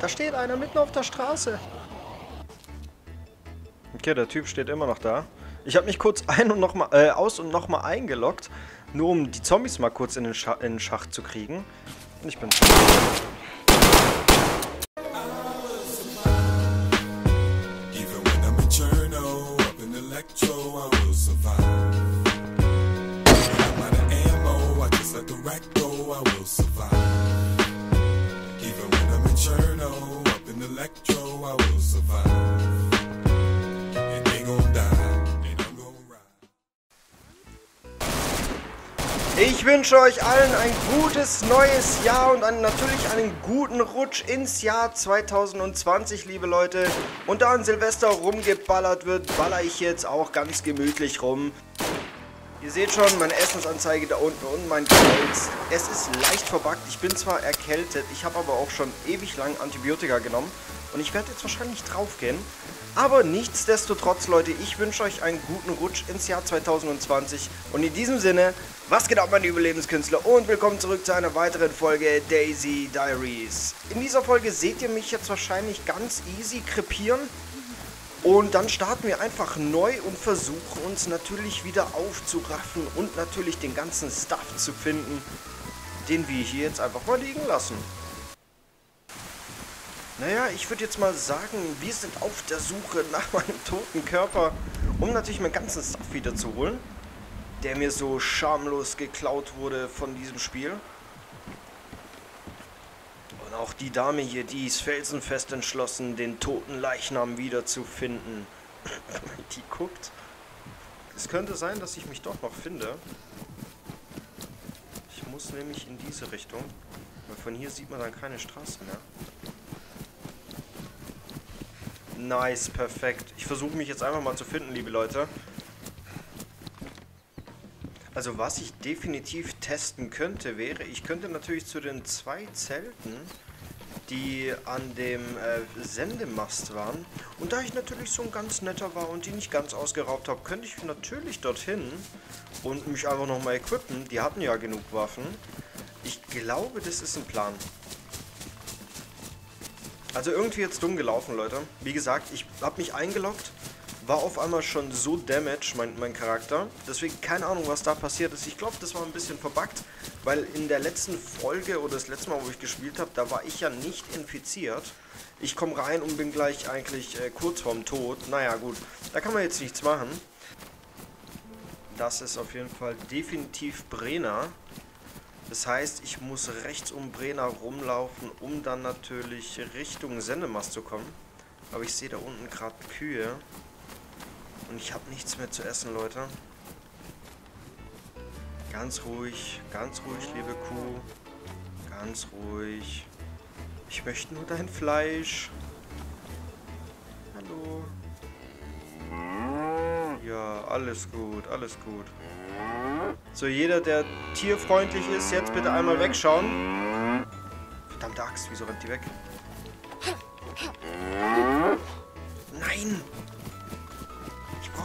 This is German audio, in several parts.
Da steht einer mitten auf der Straße. Okay, der Typ steht immer noch da. Ich habe mich kurz aus- und nochmal eingeloggt, nur um die Zombies mal kurz in den Schach zu kriegen. Und ich bin... Ich wünsche euch allen ein gutes neues Jahr und natürlich einen guten Rutsch ins Jahr 2020, liebe Leute. Und da an Silvester rumgeballert wird, baller ich jetzt auch ganz gemütlich rum. Ihr seht schon, meine Essensanzeige da unten und mein Pilz. Es ist leicht verbuggt. Ich bin zwar erkältet, ich habe aber auch schon ewig lang Antibiotika genommen. Und ich werde jetzt wahrscheinlich draufgehen. Aber nichtsdestotrotz, Leute, ich wünsche euch einen guten Rutsch ins Jahr 2020. Und in diesem Sinne, was geht ab, meine Überlebenskünstler? Und willkommen zurück zu einer weiteren Folge DayZ Diariez. In dieser Folge seht ihr mich jetzt wahrscheinlich ganz easy krepieren. Und dann starten wir einfach neu und versuchen uns natürlich wieder aufzuraffen und natürlich den ganzen Stuff zu finden, den wir hier jetzt einfach mal liegen lassen. Naja, ich würde jetzt mal sagen, wir sind auf der Suche nach meinem toten Körper, um natürlich meinen ganzen Stuff wieder zu holen, der mir so schamlos geklaut wurde von diesem Spiel. Auch die Dame hier, die ist felsenfest entschlossen, den toten Leichnam wiederzufinden. Die guckt. Es könnte sein, dass ich mich doch noch finde. Ich muss nämlich in diese Richtung. Weil von hier sieht man dann keine Straße mehr. Nice, perfekt. Ich versuche mich jetzt einfach mal zu finden, liebe Leute. Also was ich definitiv testen könnte, wäre, ich könnte natürlich zu den zwei Zelten, die an dem Sendemast waren. Und da ich natürlich so ein ganz netter war und die nicht ganz ausgeraubt habe, könnte ich natürlich dorthin und mich einfach nochmal equippen. Die hatten ja genug Waffen. Ich glaube, das ist ein Plan. Also irgendwie jetzt dumm gelaufen, Leute. Wie gesagt, ich habe mich eingeloggt. War auf einmal schon so damaged, mein Charakter. Deswegen keine Ahnung, was da passiert ist. Ich glaube, das war ein bisschen verbuggt, weil in der letzten Folge oder das letzte Mal, wo ich gespielt habe, da war ich ja nicht infiziert. Ich komme rein und bin gleich eigentlich kurz vorm Tod. Naja, gut, da kann man jetzt nichts machen. Das ist auf jeden Fall definitiv Brenner. Das heißt, ich muss rechts um Brenner rumlaufen, um dann natürlich Richtung Sendemast zu kommen. Aber ich sehe da unten gerade Kühe. Und ich habe nichts mehr zu essen, Leute. Ganz ruhig, liebe Kuh. Ganz ruhig. Ich möchte nur dein Fleisch. Hallo. Ja, alles gut, alles gut. So, jeder, der tierfreundlich ist, jetzt bitte einmal wegschauen. Verdammte Axt, wieso rennt die weg? Nein!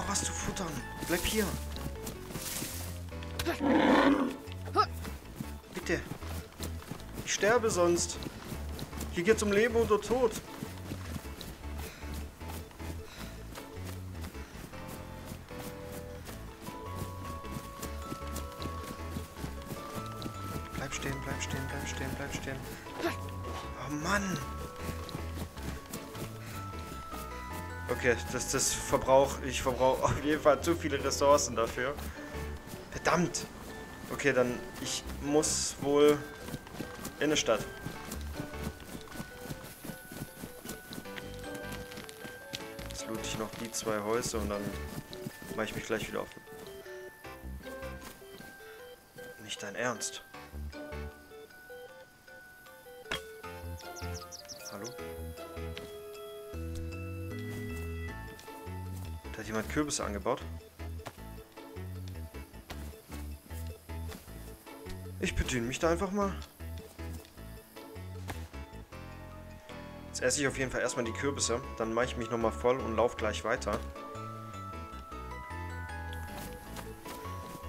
Was zu futtern. Bleib hier. Bitte. Ich sterbe sonst. Hier geht's um Leben oder Tod. Bleib stehen, bleib stehen, bleib stehen, bleib stehen. Oh Mann. Okay, ich verbrauche auf jeden Fall zu viele Ressourcen dafür. Verdammt! Okay, dann, ich muss wohl in die Stadt. Jetzt loote ich noch die zwei Häuser und dann mache ich mich gleich wieder auf. Nicht dein Ernst. Hallo? Hat jemand Kürbisse angebaut? Ich bediene mich da einfach mal. Jetzt esse ich auf jeden Fall erstmal die Kürbisse. Dann mache ich mich nochmal voll und laufe gleich weiter.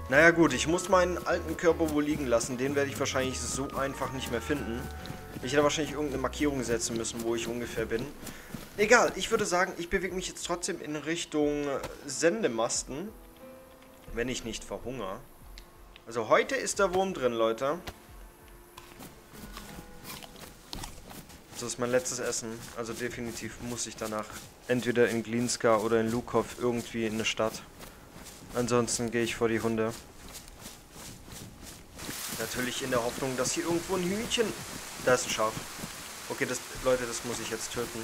Naja gut, ich muss meinen alten Körper wohl liegen lassen. Den werde ich wahrscheinlich so einfach nicht mehr finden. Ich hätte wahrscheinlich irgendeine Markierung setzen müssen, wo ich ungefähr bin. Egal, ich würde sagen, ich bewege mich jetzt trotzdem in Richtung Sendemasten. Wenn ich nicht verhungere. Also heute ist der Wurm drin, Leute. Das ist mein letztes Essen. Also definitiv muss ich danach entweder in Glinska oder in Lukow irgendwie in eine Stadt. Ansonsten gehe ich vor die Hunde. Natürlich in der Hoffnung, dass hier irgendwo ein Hühnchen... Da ist ein Schaf. Okay, das, Leute, das muss ich jetzt töten.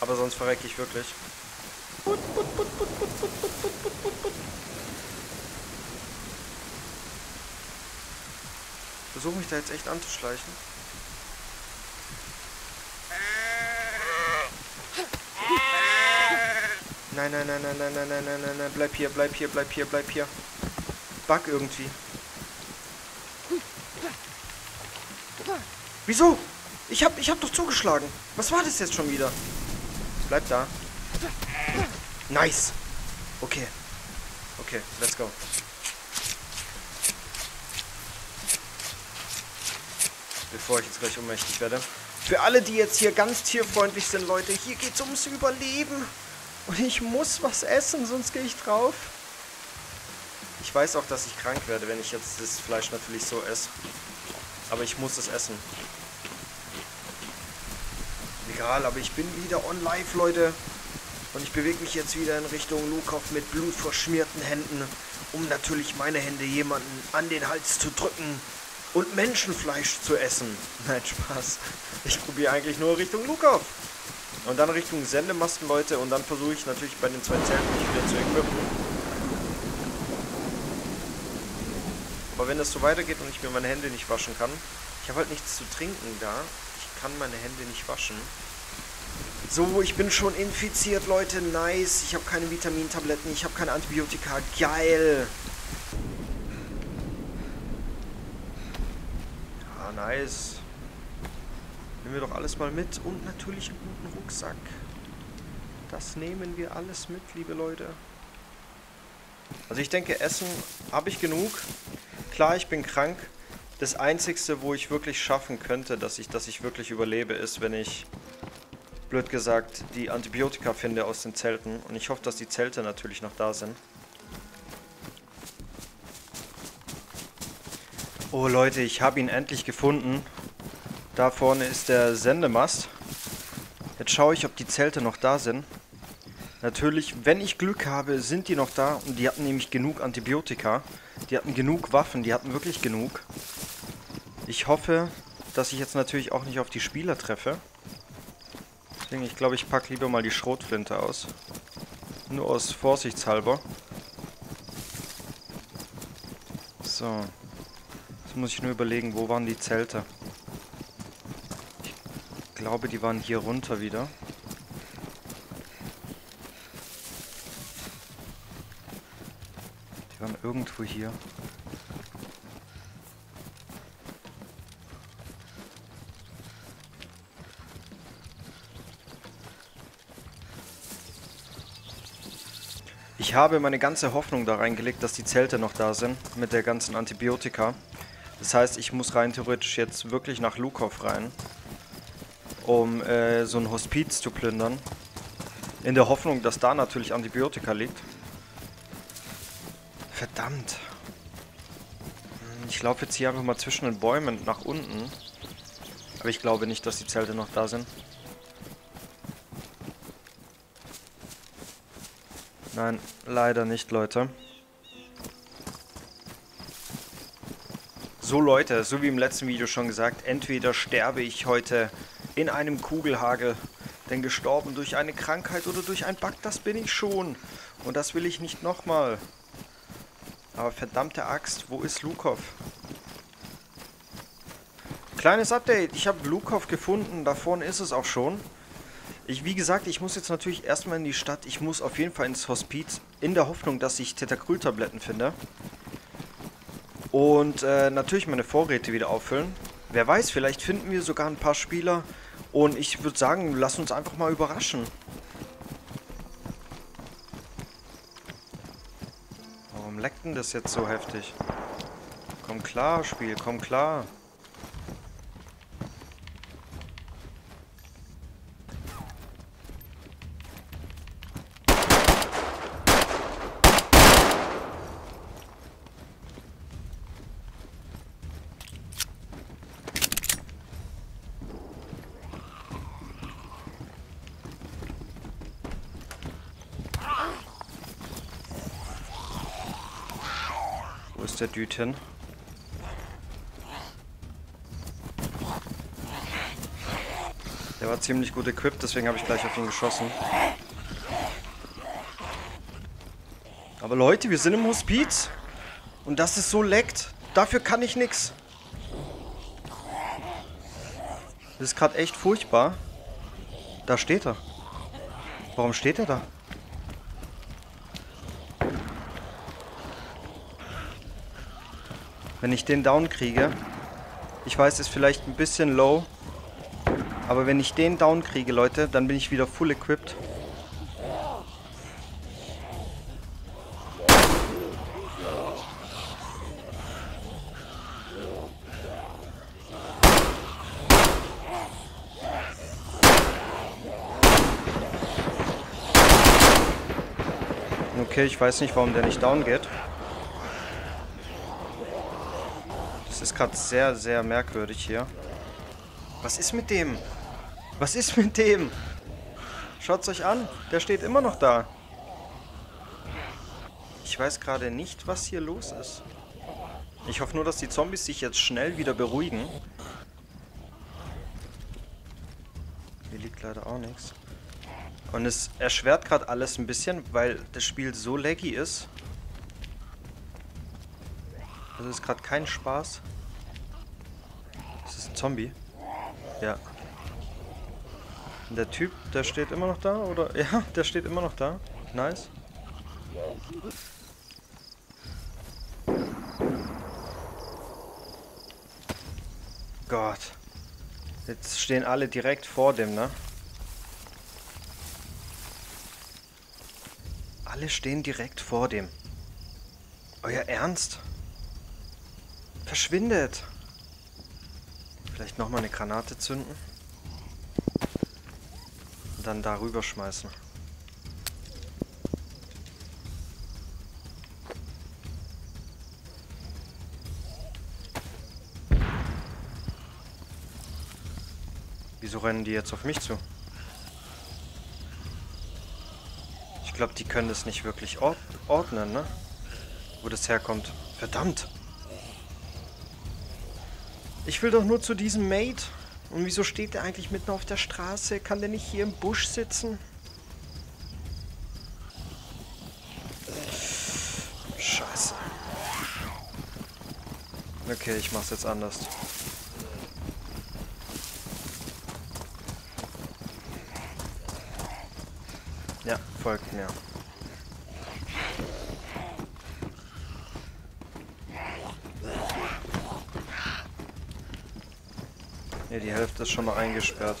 Aber sonst verrecke ich wirklich. Versuche mich da jetzt echt anzuschleichen. Nein, nein, nein, nein, nein, nein, nein, nein, nein, nein, bleib hier, bleib hier, bleib hier, bleib hier. Bug irgendwie. Wieso? Ich hab doch zugeschlagen. Was war das jetzt schon wieder? Bleib da. Nice. Okay. Okay, let's go. Bevor ich jetzt gleich ohnmächtig werde. Für alle, die jetzt hier ganz tierfreundlich sind, Leute, hier geht's ums Überleben. Und ich muss was essen, sonst gehe ich drauf. Ich weiß auch, dass ich krank werde, wenn ich jetzt das Fleisch natürlich so esse. Aber ich muss es essen. Egal, aber ich bin wieder on live, Leute. Und ich bewege mich jetzt wieder in Richtung Lukow mit blutverschmierten Händen, um natürlich meine Hände jemanden an den Hals zu drücken und Menschenfleisch zu essen. Nein, Spaß. Ich probiere eigentlich nur Richtung Lukow. Und dann Richtung Sendemasten, Leute. Und dann versuche ich natürlich bei den zwei Zelten mich wieder zu equippen. Aber wenn das so weitergeht und ich mir meine Hände nicht waschen kann, ich habe halt nichts zu trinken da. Ich kann meine Hände nicht waschen. So, ich bin schon infiziert, Leute. Nice. Ich habe keine Vitamintabletten. Ich habe keine Antibiotika. Geil. Ja, nice. Nehmen wir doch alles mal mit. Und natürlich einen guten Rucksack. Das nehmen wir alles mit, liebe Leute. Also ich denke, Essen habe ich genug. Klar, ich bin krank. Das Einzige, wo ich wirklich schaffen könnte, dass ich wirklich überlebe, ist, wenn ich, blöd gesagt, die Antibiotika finde aus den Zelten. Und ich hoffe, dass die Zelte natürlich noch da sind. Oh Leute, ich habe ihn endlich gefunden. Da vorne ist der Sendemast. Jetzt schaue ich, ob die Zelte noch da sind. Natürlich, wenn ich Glück habe, sind die noch da. Und die hatten nämlich genug Antibiotika. Die hatten genug Waffen. Die hatten wirklich genug. Ich hoffe, dass ich jetzt natürlich auch nicht auf die Spieler treffe. Deswegen, ich glaube, ich packe lieber mal die Schrotflinte aus. Nur aus vorsichtshalber. So. Jetzt muss ich nur überlegen, wo waren die Zelte? Ich glaube, die waren hier runter wieder. Irgendwo hier. Ich habe meine ganze Hoffnung da reingelegt, dass die Zelte noch da sind, mit der ganzen Antibiotika. Das heißt, ich muss rein theoretisch jetzt wirklich nach Lukow rein, um so ein Hospiz zu plündern. In der Hoffnung, dass da natürlich Antibiotika liegt. Verdammt. Ich laufe jetzt hier einfach mal zwischen den Bäumen nach unten. Aber ich glaube nicht, dass die Zelte noch da sind. Nein, leider nicht, Leute. So, Leute, so wie im letzten Video schon gesagt, entweder sterbe ich heute in einem Kugelhagel, denn gestorben durch eine Krankheit oder durch einen Bug, das bin ich schon. Und das will ich nicht nochmal. Aber verdammte Axt, wo ist Lukow? Kleines Update, ich habe Lukow gefunden, da vorne ist es auch schon. Wie gesagt, ich muss jetzt natürlich erstmal in die Stadt, ich muss auf jeden Fall ins Hospiz, in der Hoffnung, dass ich Tetacryl-Tabletten finde. Und natürlich meine Vorräte wieder auffüllen. Wer weiß, vielleicht finden wir sogar ein paar Spieler. Und ich würde sagen, lass uns einfach mal überraschen. Leckt denn das jetzt so heftig? Komm klar, Spiel, komm klar. der Dude hin. Der war ziemlich gut equipped, deswegen habe ich gleich auf ihn geschossen. Aber Leute, wir sind im Hospiz. Und das ist so leckt. Dafür kann ich nix. Das ist gerade echt furchtbar. Da steht er. Warum steht er da? Wenn ich den down kriege. Ich weiß, ist vielleicht ein bisschen low. Aber wenn ich den down kriege, Leute, dann bin ich wieder full equipped. Okay, ich weiß nicht, warum der nicht down geht. Das ist gerade sehr, sehr merkwürdig hier. Was ist mit dem? Was ist mit dem? Schaut's euch an. Der steht immer noch da. Ich weiß gerade nicht, was hier los ist. Ich hoffe nur, dass die Zombies sich jetzt schnell wieder beruhigen. Hier liegt leider auch nichts. Und es erschwert gerade alles ein bisschen, weil das Spiel so laggy ist. Das ist gerade kein Spaß. Das ist ein Zombie. Ja. Und der Typ, der steht immer noch da, oder? Ja, der steht immer noch da. Nice. Gott. Jetzt stehen alle direkt vor dem, ne? Alle stehen direkt vor dem. Euer Ernst? Verschwindet! Vielleicht nochmal eine Granate zünden. Und dann da rüber schmeißen. Wieso rennen die jetzt auf mich zu? Ich glaube, die können das nicht wirklich ordnen, ne? Wo das herkommt. Verdammt! Ich will doch nur zu diesem Mate. Und wieso steht der eigentlich mitten auf der Straße? Kann der nicht hier im Busch sitzen? Scheiße. Okay, ich mach's jetzt anders. Ja, folgt mir. Ne, die Hälfte ist schon mal eingesperrt.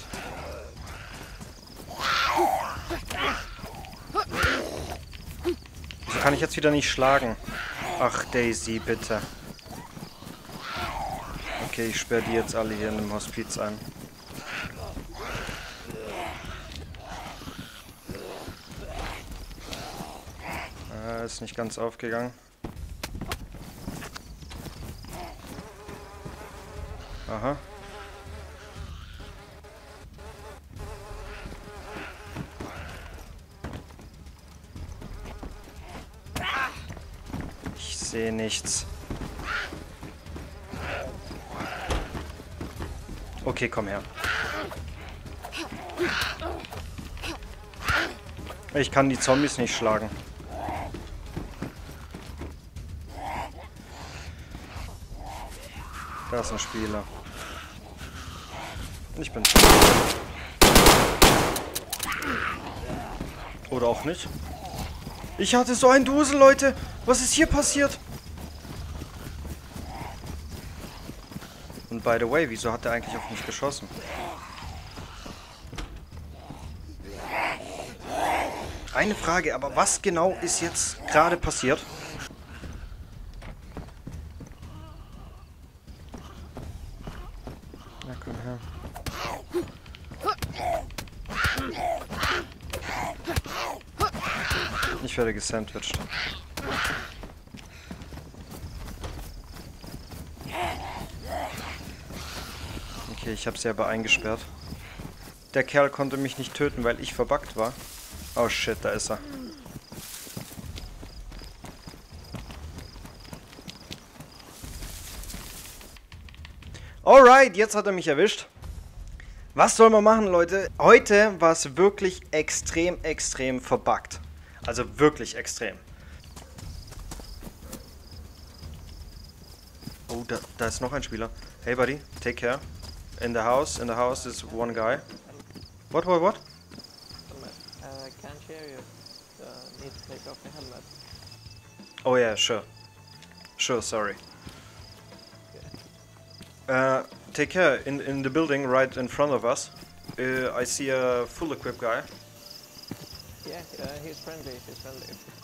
Wieso kann ich jetzt wieder nicht schlagen? Ach, DayZ, bitte. Okay, ich sperre die jetzt alle hier in dem Hospiz ein. Ist nicht ganz aufgegangen. Aha. Ich sehe nichts. Okay, komm her. Ich kann die Zombies nicht schlagen. Da ist ein Spieler. Ich bin tot. Oder auch nicht. Ich hatte so einen Dusel, Leute. Was ist hier passiert? Und by the way, wieso hat er eigentlich auf mich geschossen? Eine Frage, aber was genau ist jetzt gerade passiert? Ich werde gesandwiched. Okay, ich habe sie aber eingesperrt. Der Kerl konnte mich nicht töten, weil ich verbuggt war. Oh shit, da ist er. Alright, jetzt hat er mich erwischt. Was soll man machen, Leute? Heute war es wirklich extrem verbuggt. Also wirklich extrem. Oh, da ist noch ein Spieler. Hey, buddy, take care. In the house is one guy. What? Can't hear you. Need to take off the helmet. Oh yeah, sure. Sure, sorry. Take care. In the building right in front of us, I see a full equipped guy. Yeah, he's friendly.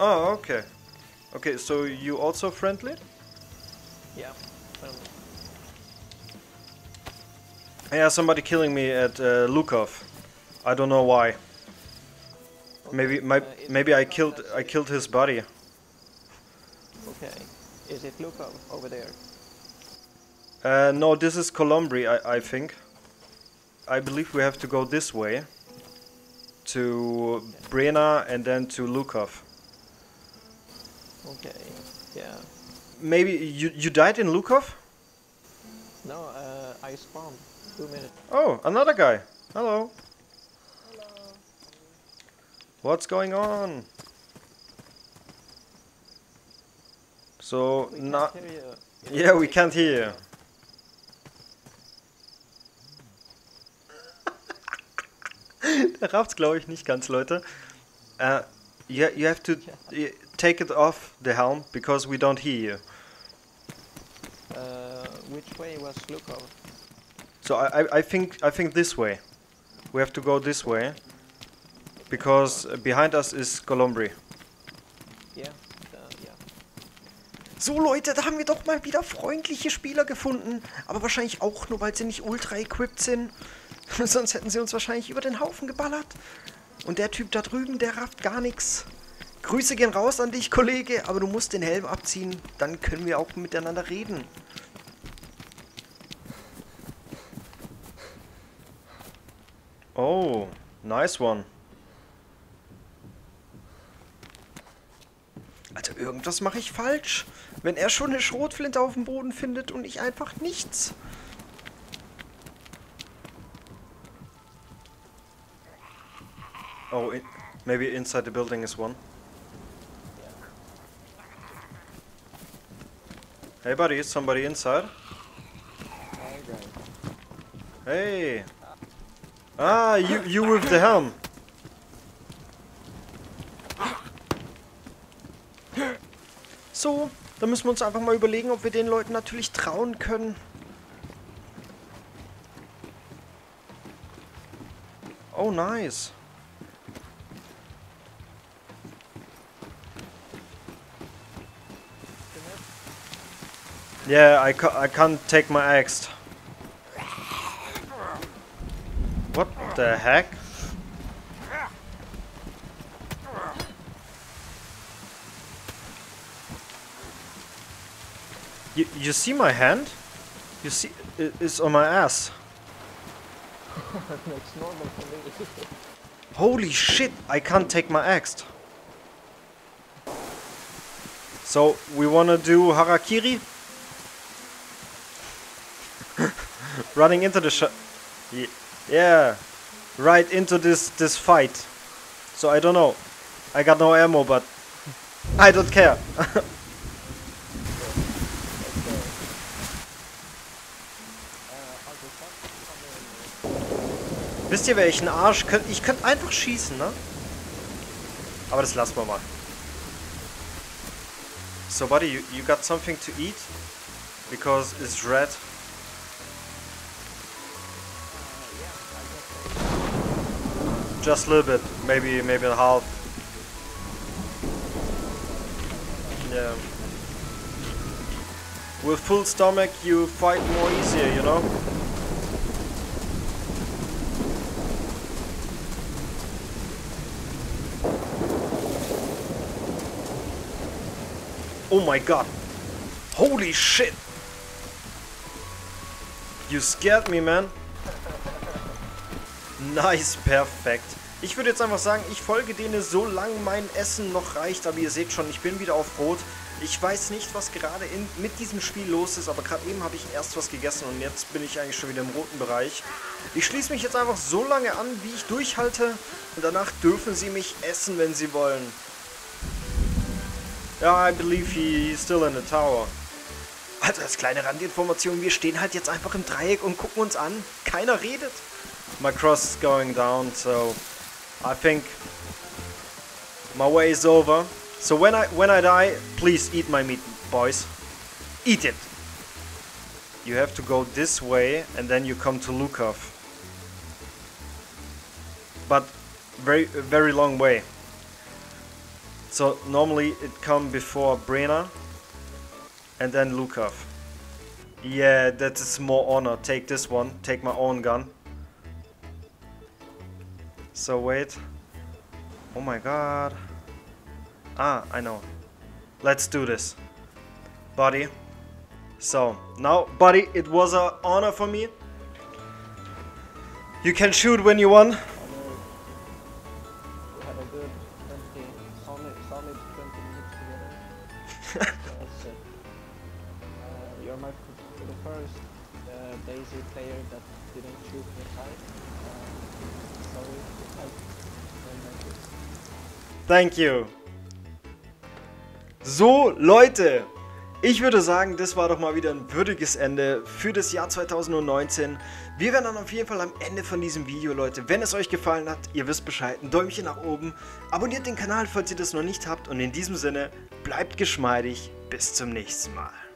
Oh, okay. Okay, so you also friendly? Yeah, friendly. Yeah, somebody killing me at Lukow. I don't know why. Okay. Maybe I killed his body. Okay, is it Lukow over there? No, this is Colombri, I think. I believe we have to go this way. To Brenner and then to Lukow. Okay, yeah. Maybe you died in Lukow? No, I spawned 2 minutes. Oh, another guy. Hello. Hello. What's going on? So now, yeah, we can't hear you. Der rafft's, glaube ich, nicht ganz, Leute. You have to take it off the helm because we don't hear you. Which way was Lukow? So I think this way. We have to go this way because behind us is Colombri. Yeah. So Leute, da haben wir doch mal wieder freundliche Spieler gefunden, aber wahrscheinlich auch nur, weil sie nicht ultra equipped sind. Sonst hätten sie uns wahrscheinlich über den Haufen geballert. Und der Typ da drüben, der rafft gar nichts. Grüße gehen raus an dich, Kollege, aber du musst den Helm abziehen, dann können wir auch miteinander reden. Oh, nice one. Also irgendwas mache ich falsch, wenn er schon eine Schrotflinte auf dem Boden findet und ich einfach nichts. Oh, maybe inside the building is one. Hey buddy, is somebody inside? Hey! Ah, you with the helm! So, da müssen wir uns einfach mal überlegen, ob wir den Leuten natürlich trauen können. Oh, nice. Yeah, I can't take my axe. What the heck? You see my hand? You see, it's on my ass. That's normal for me. Holy shit, I can't take my axe. So, we wanna do harakiri? Running into the yeah, right into this fight. So I don't know. I got no ammo, but I don't care. Wisst ihr, welchen Arsch? Ich könnte einfach schießen, ne? Aber das lassen wir mal. So, buddy, you got something to eat? Because it's red. Just a little bit, maybe a half. Yeah. With full stomach, you fight more easier, you know? Oh my god! Holy shit! You scared me, man! Nice, perfekt. Ich würde jetzt einfach sagen, ich folge denen, solange mein Essen noch reicht. Aber ihr seht schon, ich bin wieder auf Rot. Ich weiß nicht, was gerade mit diesem Spiel los ist, aber gerade eben habe ich erst was gegessen und jetzt bin ich eigentlich schon wieder im roten Bereich. Ich schließe mich jetzt einfach so lange an, wie ich durchhalte, und danach dürfen sie mich essen, wenn sie wollen. Ja, I believe he's still in the tower. Also als kleine Randinformation, wir stehen halt jetzt einfach im Dreieck und gucken uns an. Keiner redet. My cross is going down, so I think my way is over. So when I die, please eat my meat, boys. Eat it. You have to go this way and then you come to Lukow. But very long way. So normally it come before Brenner and then Lukow. Yeah, that is more honor. Take this one. Take my own gun. So wait. Oh my god. Ah, I know. Let's do this. Buddy. So, now, buddy, it was an honor for me. You can shoot when you want. We have a good 20, solid 20 minutes together. That's it. You're the first DayZ player that didn't shoot me high. Sorry, I don't like this. Thank you. So, Leute, ich würde sagen, das war doch mal wieder ein würdiges Ende für das Jahr 2019. Wir werden dann auf jeden Fall am Ende von diesem Video, Leute. Wenn es euch gefallen hat, ihr wisst Bescheid, ein Däumchen nach oben. Abonniert den Kanal, falls ihr das noch nicht habt. Und in diesem Sinne, bleibt geschmeidig, bis zum nächsten Mal.